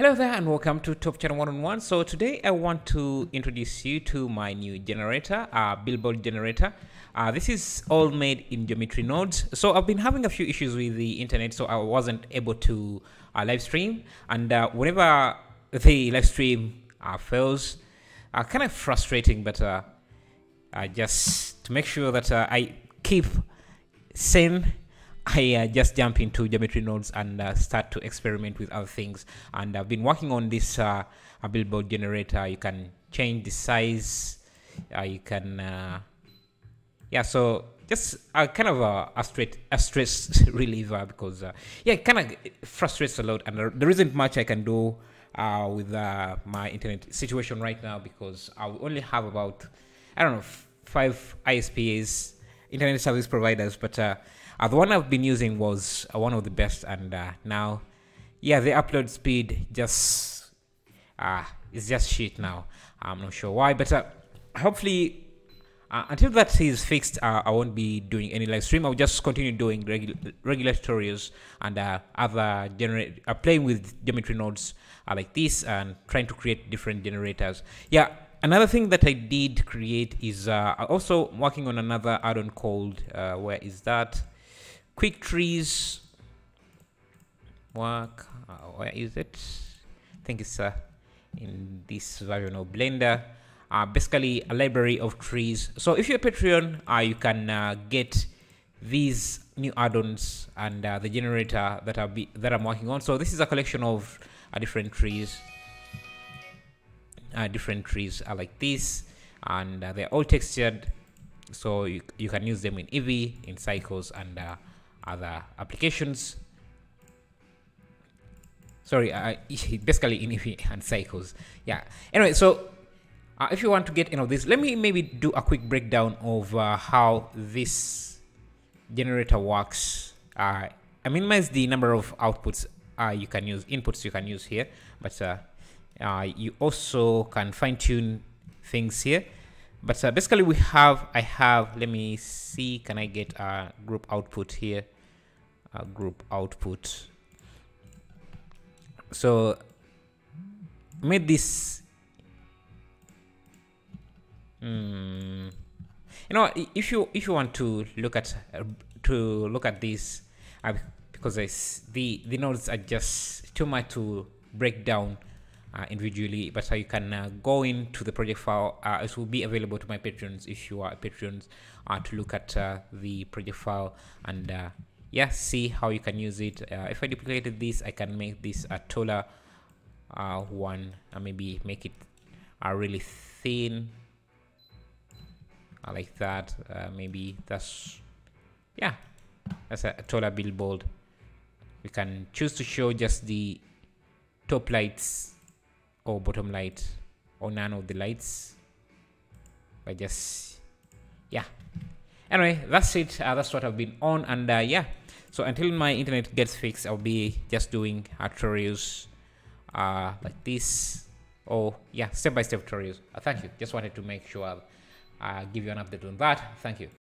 Hello there and welcome to Top Channel 101. So today I want to introduce you to my new generator, billboard generator. This is all made in geometry nodes. So I've been having a few issues with the internet, so I wasn't able to live stream. And whenever the live stream fails, kind of frustrating, but just to make sure that I keep sane, I just jump into geometry nodes and start to experiment with other things. And I've been working on this a billboard generator. You can change the size, you can yeah, so just kind of a stress reliever, because yeah, it kind of frustrates a lot, and there isn't much I can do with my internet situation right now, because I only have about, I don't know, 5 ISPs, internet service providers, but the one I've been using was one of the best, and now, yeah, the upload speed just is just shit now. I'm not sure why, but hopefully until that is fixed, I won't be doing any live stream. I'll just continue doing regular tutorials and other playing with geometry nodes like this, and trying to create different generators. Yeah. Another thing that I did create is also working on another add-on called where is that? Quick Trees work. Where is it? I think it's in this version of Blender. Basically, a library of trees. So if you're a Patreon, you can get these new add-ons and the generator that I'm working on. So this is a collection of different trees. Different trees are like this, and they're all textured, so you can use them in Eevee, in cycles, and other applications. Sorry, basically in Eevee and cycles. Yeah. Anyway, so if you want to get any of this, let me maybe do a quick breakdown of how this generator works. I minimize the number of outputs you can use, inputs you can use here, but you also can fine-tune things here, but basically we have, let me see, can I get a group output here, a group output. So made this, you know, if you want to look at this, because the nodes are just too much to break down individually, but you can go into the project file. It will be available to my patrons, if you are patrons, to look at the project file and yeah, see how you can use it. If I duplicated this, I can make this a taller one, and maybe make it really thin like that. Maybe that's, yeah, that's a taller billboard. We can choose to show just the top lights, or bottom light, or none of the lights. But just, yeah. Anyway, that's it. That's what I've been on, and yeah. So until my internet gets fixed, I'll be just doing tutorials like this, or yeah, step-by-step tutorials. Thank you. Just wanted to make sure I'll give you an update on that. Thank you.